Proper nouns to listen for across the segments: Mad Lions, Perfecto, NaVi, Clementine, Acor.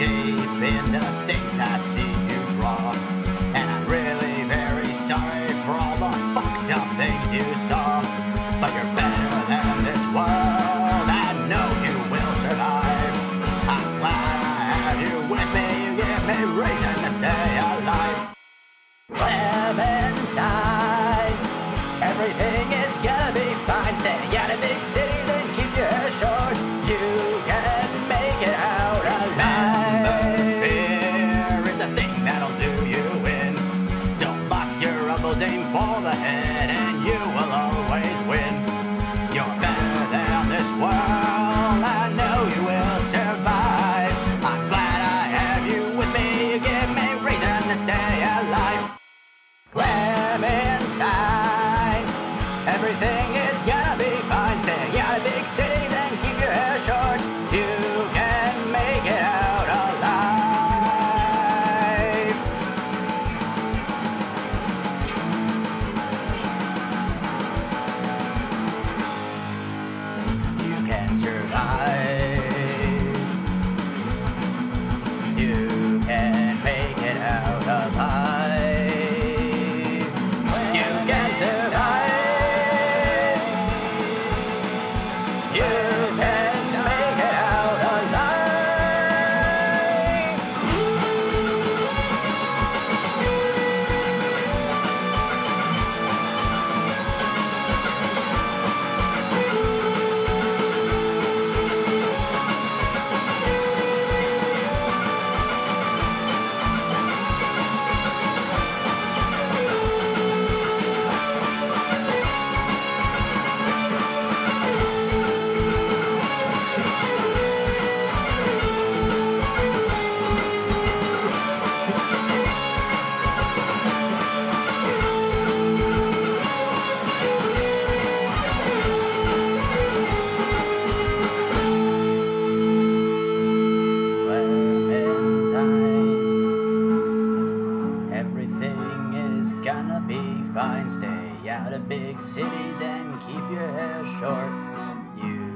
escape in the things I see you draw. And I'm really very sorry for all the fucked up things you saw. But you're better than this world, I know you will survive. I'm glad I have you with me, you give me reason to stay alive. Clementine, everything is gonna be fine. Stay out of big cities and keep your hair short. You can make it out alive. Remember, fear is the thing that'll do you in. Don't lock your elbows, aim for the head, and you will always win. You're better than this world, I know you will survive. I'm glad I have you with me, you give me reason to stay alive. Clementine, everything is gonna be fine. Stay out of big cities and keep your hair short. You can make it out alive. You can survive. You can make it out alive. Gonna be fine. Stay out of big cities and keep your hair short. You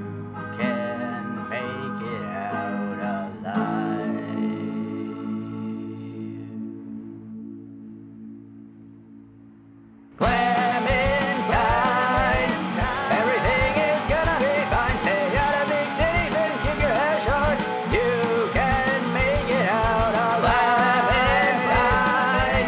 can make it out alive. Clementine, everything is gonna be fine. Stay out of big cities and keep your hair short. You can make it out alive. Clementine,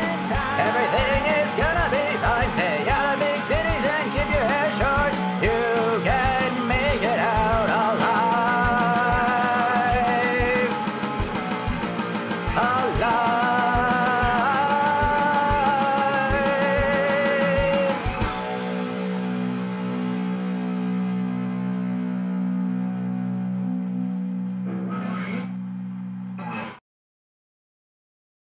everything is gonna be fine. Stay out of big cities and keep your hair short. You can make it out alive. Alive.